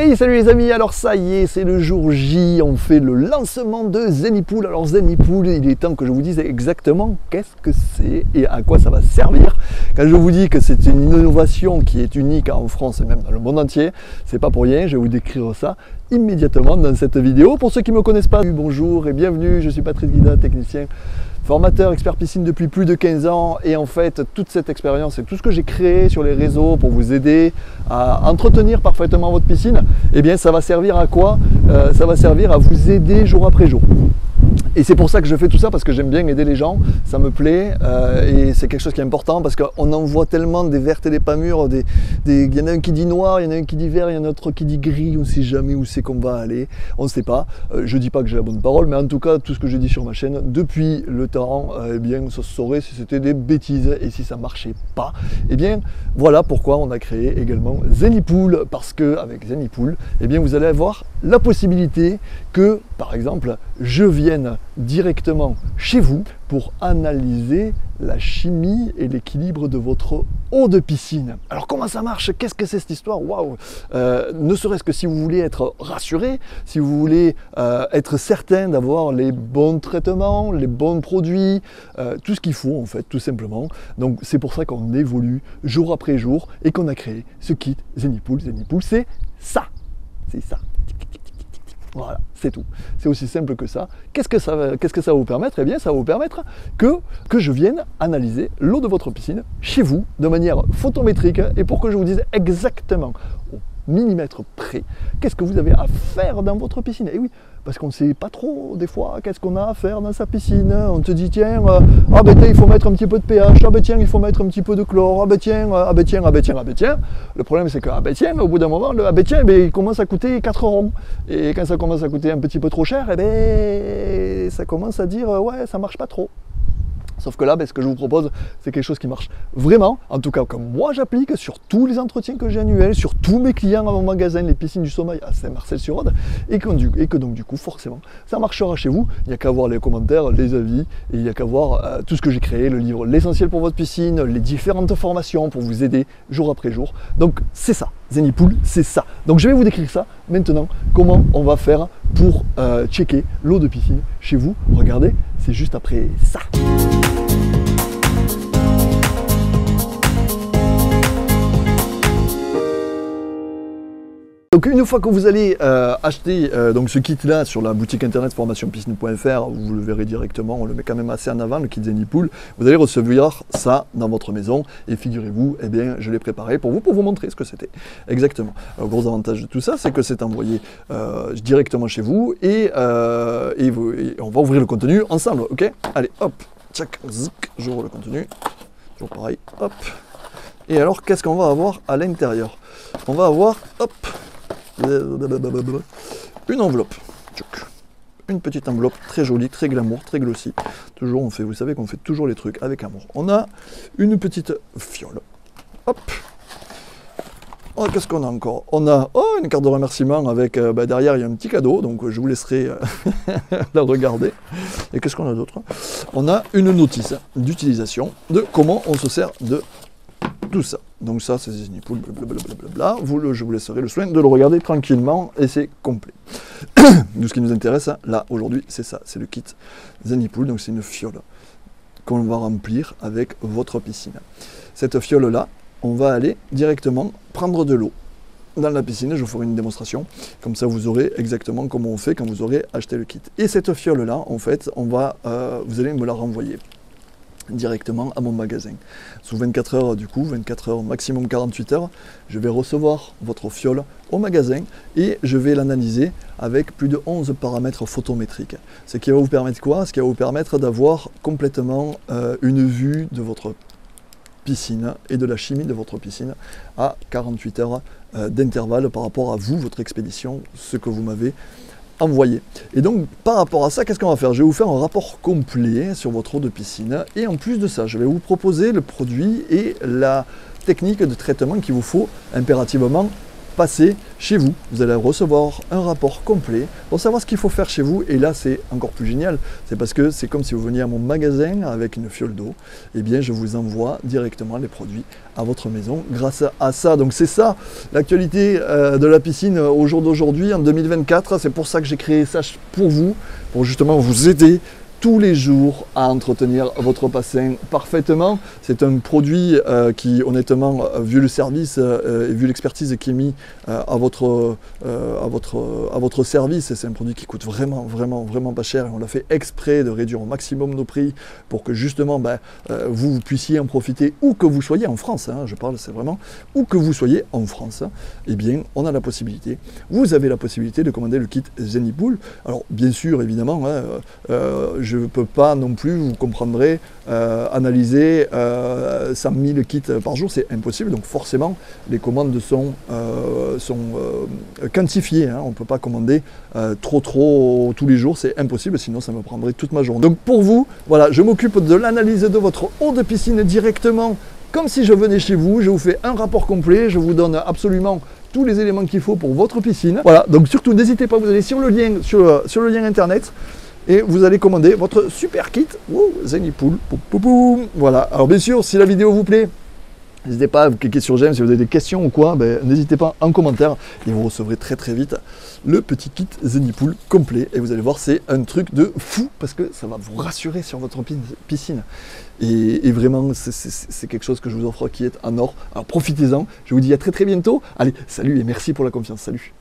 Hey salut les amis, alors ça y est, c'est le jour J, on fait le lancement de Zenipool. Alors Zenipool, il est temps que je vous dise exactement qu'est-ce que c'est et à quoi ça va servir. Quand je vous dis que c'est une innovation qui est unique en France et même dans le monde entier, c'est pas pour rien, je vais vous décrire ça immédiatement dans cette vidéo. Pour ceux qui ne me connaissent pas, bonjour et bienvenue, je suis Patrice Guida, technicien, formateur, expert piscine depuis plus de 15 ans et en fait toute cette expérience et tout ce que j'ai créé sur les réseaux pour vous aider à entretenir parfaitement votre piscine, eh bien ça va servir à quoi ? Ça va servir à vous aider jour après jour. Et c'est pour ça que je fais tout ça, parce que j'aime bien aider les gens, ça me plaît et c'est quelque chose qui est important parce qu'on en voit tellement des vertes et des pas mûres, il y en a un qui dit noir, il y en a un qui dit vert, il y en a un autre qui dit gris, on ne sait jamais où c'est qu'on va aller, on ne sait pas. Je ne dis pas que j'ai la bonne parole, mais en tout cas tout ce que j'ai dit sur ma chaîne depuis le temps, eh bien ça se saurait si c'était des bêtises et si ça ne marchait pas. Eh bien voilà pourquoi on a créé également Zenipool, parce qu'avec Zenipool, eh bien vous allez avoir la possibilité que par exemple je vienne directement chez vous pour analyser la chimie et l'équilibre de votre eau de piscine. Alors comment ça marche? Qu'est-ce que c'est cette histoire? Waouh! Ne serait-ce que si vous voulez être rassuré, si vous voulez être certain d'avoir les bons traitements, les bons produits, tout ce qu'il faut en fait, tout simplement. Donc c'est pour ça qu'on évolue jour après jour et qu'on a créé ce kit Zenipool. Zenipool, c'est ça! C'est ça! Voilà, c'est tout. C'est aussi simple que ça. Qu'est-ce que ça va vous permettre? Eh bien, ça va vous permettre que je vienne analyser l'eau de votre piscine chez vous de manière photométrique et pour que je vous dise exactement au millimètre près qu'est-ce que vous avez à faire dans votre piscine. Et oui, parce qu'on ne sait pas trop des fois qu'est-ce qu'on a à faire dans sa piscine. On te dit tiens, ah ben tiens, il faut mettre un petit peu de pH, ah ben tiens, il faut mettre un petit peu de chlore, ah ben tiens, ah ben tiens, ah ben tiens, ah ben tiens. Le problème c'est que ah ben tiens, au bout d'un moment, le ah ben tiens, ben, il commence à coûter 4 €. Et quand ça commence à coûter un petit peu trop cher, eh ben ça commence à dire ouais, ça marche pas trop. Sauf que là, ben, ce que je vous propose, c'est quelque chose qui marche vraiment, en tout cas comme moi j'applique sur tous les entretiens que j'ai annuels, sur tous mes clients à mon magasin, les piscines du Somail à Saint-Marcel-sur-Aude, et que donc du coup, forcément, ça marchera chez vous. Il n'y a qu'à voir les commentaires, les avis, et il n'y a qu'à voir tout ce que j'ai créé, le livre L'Essentiel pour votre piscine, les différentes formations pour vous aider jour après jour. Donc c'est ça, Zenipool, c'est ça. Donc je vais vous décrire ça maintenant, comment on va faire pour checker l'eau de piscine chez vous. Regardez, c'est juste après ça. Donc une fois que vous allez acheter donc ce kit là sur la boutique internet formationpiscine.fr, vous le verrez directement, on le met quand même assez en avant, le kit Zenipool, vous allez recevoir ça dans votre maison et figurez-vous, eh bien je l'ai préparé pour vous montrer ce que c'était exactement. Le gros avantage de tout ça, c'est que c'est envoyé directement chez vous et on va ouvrir le contenu ensemble, ok? Allez hop, tchac, zouk, j'ouvre le contenu, toujours pareil, hop. Et alors qu'est-ce qu'on va avoir à l'intérieur? On va avoir, hop, une enveloppe, une petite enveloppe très jolie, très glamour, très glossy. Toujours on fait, vous savez qu'on fait toujours les trucs avec amour. On a une petite fiole, hop. Oh, qu'est-ce qu'on a encore? On a une carte de remerciement avec bah, derrière il y a un petit cadeau, donc je vous laisserai la regarder. Et qu'est-ce qu'on a d'autre? On a une notice d'utilisation de comment on se sert de tout ça. Donc ça c'est Zenipool, blablabla, je vous laisserai le soin de le regarder tranquillement et c'est complet. Nous ce qui nous intéresse là aujourd'hui c'est ça, c'est le kit Zenipool, donc c'est une fiole qu'on va remplir avec votre piscine. Cette fiole là, on va aller directement prendre de l'eau dans la piscine, je vous ferai une démonstration, comme ça vous aurez exactement comment on fait quand vous aurez acheté le kit. Et cette fiole là en fait, on va, vous allez me la renvoyer directement à mon magasin. Sous 24 heures du coup, 24 heures maximum 48 heures, je vais recevoir votre fiole au magasin et je vais l'analyser avec plus de 11 paramètres photométriques. Ce qui va vous permettre quoi? Ce qui va vous permettre d'avoir complètement une vue de votre piscine et de la chimie de votre piscine à 48 heures d'intervalle par rapport à vous, votre expédition, ce que vous m'avez envoyé. Et donc par rapport à ça, qu'est-ce qu'on va faire? Je vais vous faire un rapport complet sur votre eau de piscine et en plus de ça, je vais vous proposer le produit et la technique de traitement qu'il vous faut impérativement passer chez vous. Vous allez recevoir un rapport complet pour savoir ce qu'il faut faire chez vous. Et là, c'est encore plus génial. C'est parce que c'est comme si vous veniez à mon magasin avec une fiole d'eau. Eh bien, je vous envoie directement les produits à votre maison grâce à ça. Donc, c'est ça l'actualité de la piscine au jour d'aujourd'hui, en 2024. C'est pour ça que j'ai créé ça pour vous, pour justement vous aider tous les jours à entretenir votre bassin parfaitement. C'est un produit qui, honnêtement, vu le service et vu l'expertise qui est mis à votre service, c'est un produit qui coûte vraiment pas cher. Et on l'a fait exprès de réduire au maximum nos prix pour que justement vous puissiez en profiter où que vous soyez en France. Hein, je parle, c'est vraiment où que vous soyez en France. Hein, eh bien, on a la possibilité. Vous avez la possibilité de commander le kit Zenipool. Alors, bien sûr, évidemment. Hein, je ne peux pas non plus, vous comprendrez, analyser 100 000 kits par jour, c'est impossible. Donc forcément, les commandes sont quantifiées. Hein. On ne peut pas commander trop tous les jours, c'est impossible, sinon ça me prendrait toute ma journée. Donc pour vous, voilà, je m'occupe de l'analyse de votre eau de piscine directement, comme si je venais chez vous. Je vous fais un rapport complet, je vous donne absolument tous les éléments qu'il faut pour votre piscine. Voilà, donc surtout n'hésitez pas, vous allez sur le lien internet, et vous allez commander votre super kit Zenipool. Voilà. Alors bien sûr, si la vidéo vous plaît, n'hésitez pas à cliquer sur j'aime. Si vous avez des questions ou quoi, n'hésitez pas en commentaire et vous recevrez très vite le petit kit Zenipool complet. Et vous allez voir, c'est un truc de fou parce que ça va vous rassurer sur votre piscine. Et vraiment, c'est quelque chose que je vous offre qui est en or. Alors profitez-en. Je vous dis à très bientôt. Allez, salut et merci pour la confiance. Salut.